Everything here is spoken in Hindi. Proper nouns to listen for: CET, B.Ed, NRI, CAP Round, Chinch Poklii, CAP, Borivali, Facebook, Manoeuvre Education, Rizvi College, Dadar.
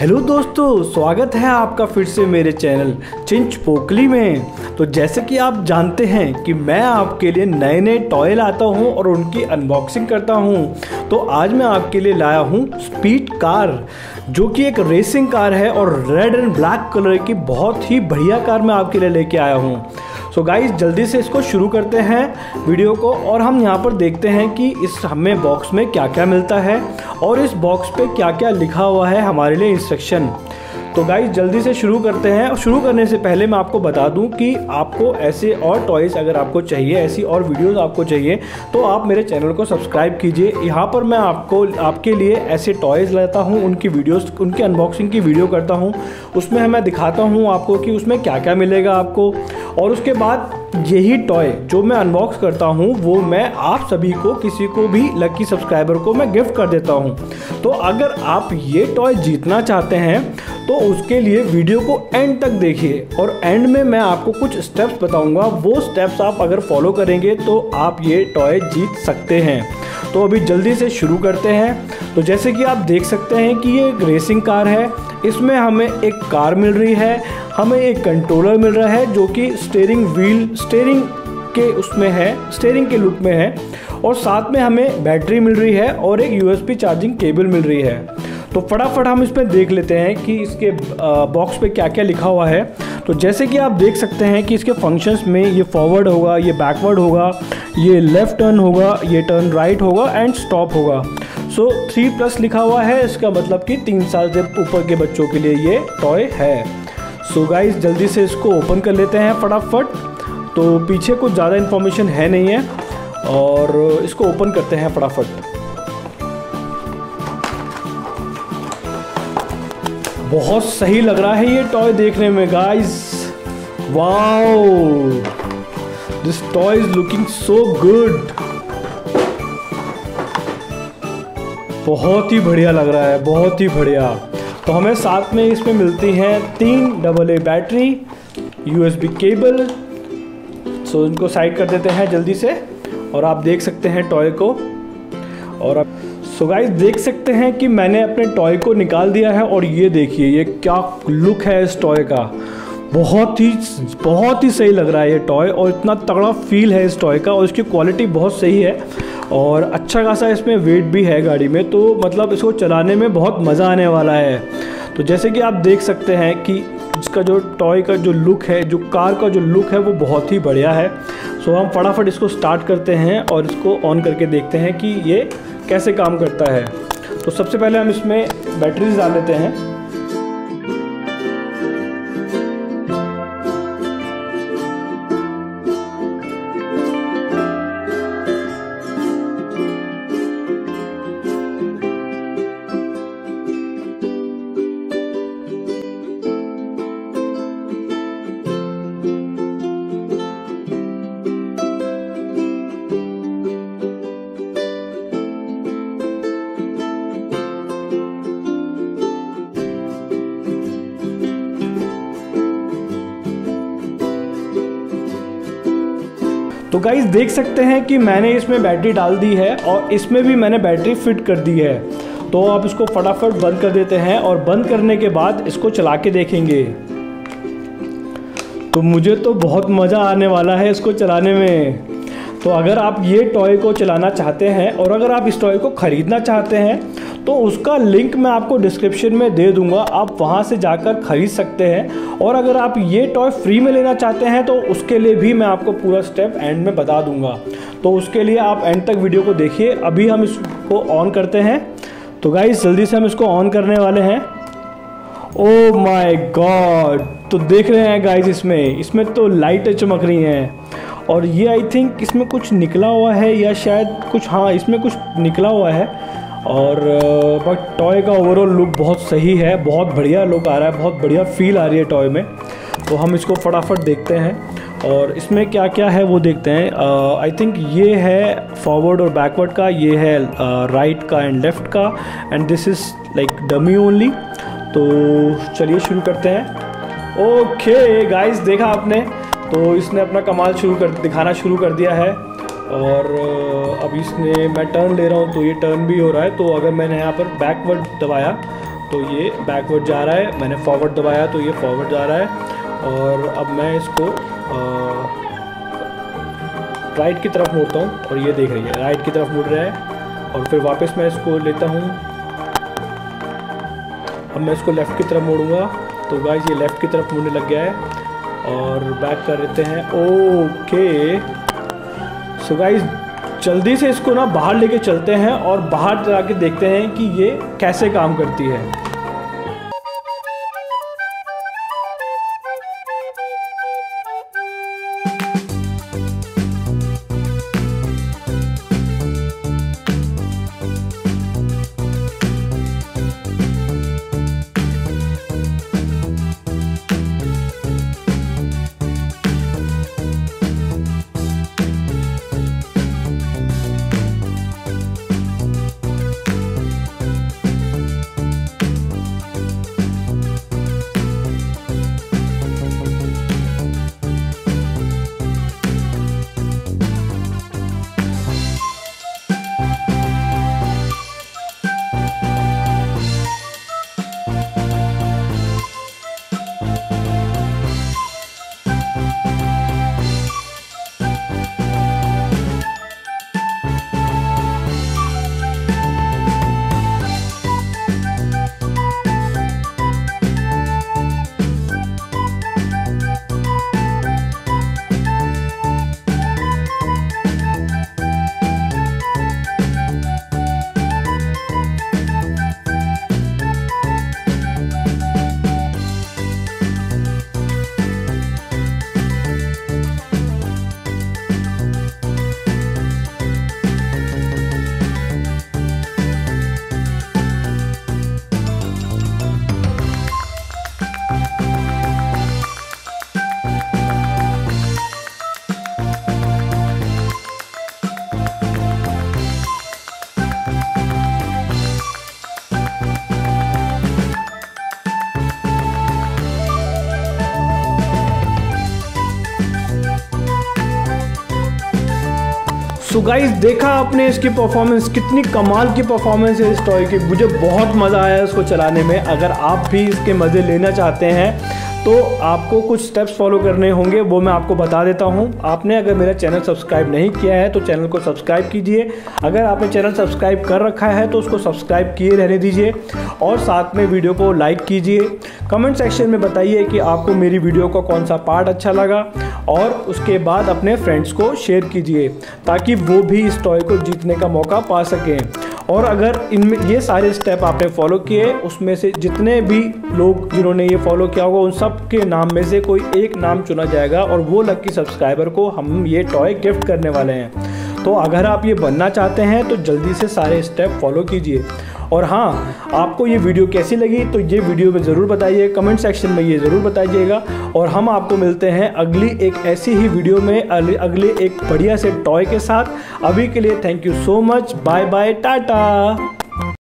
हेलो दोस्तों, स्वागत है आपका फिर से मेरे चैनल चिंच पोकली में। तो जैसे कि आप जानते हैं कि मैं आपके लिए नए नए टॉय लाता हूं और उनकी अनबॉक्सिंग करता हूं। तो आज मैं आपके लिए लाया हूं स्पीड कार, जो कि एक रेसिंग कार है और रेड एंड ब्लैक कलर की बहुत ही बढ़िया कार मैं आपके लिए लेके आया हूं। सो गाइस, जल्दी से इसको शुरू करते हैं वीडियो को, और हम यहाँ पर देखते हैं कि इस हमें बॉक्स में क्या क्या मिलता है और इस बॉक्स पे क्या क्या लिखा हुआ है हमारे लिए इंस्ट्रक्शन। तो गाइस, जल्दी से शुरू करते हैं। और शुरू करने से पहले मैं आपको बता दूं कि आपको ऐसे और टॉयज़ अगर आपको चाहिए, ऐसी और वीडियोस आपको चाहिए, तो आप मेरे चैनल को सब्सक्राइब कीजिए। यहाँ पर मैं आपको आपके लिए ऐसे टॉयज़ लाता हूँ, उनकी वीडियोस, उनकी अनबॉक्सिंग की वीडियो करता हूँ। उसमें मैं दिखाता हूँ आपको कि उसमें क्या क्या मिलेगा आपको, और उसके बाद यही टॉय जो मैं अनबॉक्स करता हूं वो मैं आप सभी को, किसी को भी लकी सब्सक्राइबर को मैं गिफ्ट कर देता हूं। तो अगर आप ये टॉय जीतना चाहते हैं तो उसके लिए वीडियो को एंड तक देखिए, और एंड में मैं आपको कुछ स्टेप्स बताऊंगा। वो स्टेप्स आप अगर फॉलो करेंगे तो आप ये टॉय जीत सकते हैं। तो अभी जल्दी से शुरू करते हैं। तो जैसे कि आप देख सकते हैं कि ये एक रेसिंग कार है, इसमें हमें एक कार मिल रही है, हमें एक कंट्रोलर मिल रहा है जो कि स्टीयरिंग व्हील, स्टीयरिंग के उसमें है, स्टीयरिंग के लुक में है, और साथ में हमें बैटरी मिल रही है और एक यूएसबी चार्जिंग केबल मिल रही है। तो फटाफट हम इसमें देख लेते हैं कि इसके बॉक्स पे क्या क्या लिखा हुआ है। तो जैसे कि आप देख सकते हैं कि इसके फंक्शंस में ये फॉरवर्ड होगा, ये बैकवर्ड होगा, ये लेफ़्ट टर्न होगा, ये टर्न राइट होगा एंड स्टॉप होगा। सो 3+ लिखा हुआ है, इसका मतलब कि 3 साल से ऊपर के बच्चों के लिए ये टॉय है। सो गाइस, जल्दी से इसको ओपन कर लेते हैं फटाफट। तो पीछे कुछ ज़्यादा इन्फॉर्मेशन है नहीं है, और इसको ओपन करते हैं फटाफट। बहुत सही लग रहा है ये टॉय देखने में guys. Wow, this toy is looking so good. बहुत ही बढ़िया लग रहा है, बहुत ही बढ़िया। तो हमें साथ में इसमें मिलती हैं 3AA battery, USB cable. So इनको साइड कर देते हैं जल्दी से, और आप देख सकते हैं टॉय को। और आप सो गाइस देख सकते हैं कि मैंने अपने टॉय को निकाल दिया है, और ये देखिए ये क्या लुक है इस टॉय का। बहुत ही सही लग रहा है ये टॉय, और इतना तगड़ा फील है इस टॉय का, और इसकी क्वालिटी बहुत सही है, और अच्छा खासा इसमें वेट भी है गाड़ी में। तो मतलब इसको चलाने में बहुत मज़ा आने वाला है। तो जैसे कि आप देख सकते हैं कि इसका जो टॉय का जो लुक है, जो कार का जो लुक है, वो बहुत ही बढ़िया है। सो हम फटाफट इसको स्टार्ट करते हैं और इसको ऑन करके देखते हैं कि ये कैसे काम करता है। तो सबसे पहले हम इसमें बैटरीज डाल लेते हैं। तो गाइस देख सकते हैं कि मैंने इसमें बैटरी डाल दी है, और इसमें भी मैंने बैटरी फिट कर दी है। तो आप इसको फटाफट बंद कर देते हैं, और बंद करने के बाद इसको चला के देखेंगे। तो मुझे तो बहुत मज़ा आने वाला है इसको चलाने में। तो अगर आप ये टॉय को चलाना चाहते हैं, और अगर आप इस टॉय को ख़रीदना चाहते हैं, तो उसका लिंक मैं आपको डिस्क्रिप्शन में दे दूंगा, आप वहां से जाकर ख़रीद सकते हैं। और अगर आप ये टॉय फ्री में लेना चाहते हैं तो उसके लिए भी मैं आपको पूरा स्टेप एंड में बता दूंगा। तो उसके लिए आप एंड तक वीडियो को देखिए। अभी हम इसको ऑन करते हैं। तो गाइस, जल्दी से हम इसको ऑन करने वाले हैं। ओ माय गॉड, तो देख रहे हैं गाइस, इसमें तो लाइटें चमक रही हैं, और ये आई थिंक इसमें कुछ निकला हुआ है, या शायद कुछ, हाँ इसमें कुछ निकला हुआ है। और बट टॉय का ओवरऑल लुक बहुत सही है, बहुत बढ़िया लुक आ रहा है, बहुत बढ़िया फील आ रही है टॉय में। तो हम इसको फटाफट देखते हैं और इसमें क्या क्या है वो देखते हैं। आई थिंक ये है फॉरवर्ड और बैकवर्ड का, ये है राइट का एंड लेफ़्ट का, and this is like dummy only. तो चलिए शुरू करते हैं। ओके गाइस, देखा आपने, तो इसने अपना कमाल दिखाना शुरू कर दिया है। और अब इसने, मैं टर्न ले रहा हूँ तो ये टर्न भी हो रहा है। तो अगर मैंने यहाँ पर बैकवर्ड दबाया तो ये बैकवर्ड जा रहा है, मैंने फॉरवर्ड दबाया तो ये फॉरवर्ड जा रहा है। और अब मैं इसको राइट की तरफ मोड़ता हूँ और ये देख रही है राइट की तरफ मुड़ रहा है। और फिर वापस मैं इसको लेता हूँ, अब मैं इसको लेफ़्ट की तरफ मोड़ूंगा। तो गाइस ये लेफ़्ट की तरफ मुड़ने लग गया है और बैक कर लेते हैं। ओके सो गाइस जल्दी से इसको ना बाहर लेके चलते हैं और बाहर चला के देखते हैं कि ये कैसे काम करती है। तो गाइस देखा आपने इसकी परफॉर्मेंस, कितनी कमाल की परफॉर्मेंस है इस टॉय की। मुझे बहुत मज़ा आया इसको चलाने में। अगर आप भी इसके मज़े लेना चाहते हैं तो आपको कुछ स्टेप्स फॉलो करने होंगे, वो मैं आपको बता देता हूं। आपने अगर मेरा चैनल सब्सक्राइब नहीं किया है तो चैनल को सब्सक्राइब कीजिए। अगर आपने चैनल सब्सक्राइब कर रखा है तो उसको सब्सक्राइब किए रहने दीजिए और साथ में वीडियो को लाइक कीजिए। कमेंट सेक्शन में बताइए कि आपको मेरी वीडियो का कौन सा पार्ट अच्छा लगा और उसके बाद अपने फ्रेंड्स को शेयर कीजिए ताकि वो भी इस टॉय को जीतने का मौका पा सकें। और अगर इनमें ये सारे स्टेप आपने फॉलो किए, उसमें से जितने भी लोग जिन्होंने ये फॉलो किया होगा उन सब के नाम में से कोई एक नाम चुना जाएगा और वो लकी सब्सक्राइबर को हम ये टॉय गिफ्ट करने वाले हैं। तो अगर आप ये बनना चाहते हैं तो जल्दी से सारे स्टेप फॉलो कीजिए। और हाँ, आपको ये वीडियो कैसी लगी तो ये वीडियो में ज़रूर बताइए, कमेंट सेक्शन में ये ज़रूर बताइएगा। और हम आपको मिलते हैं अगली एक ऐसी ही वीडियो में, अगले एक बढ़िया से टॉय के साथ। अभी के लिए thank you so much, bye bye, Tata.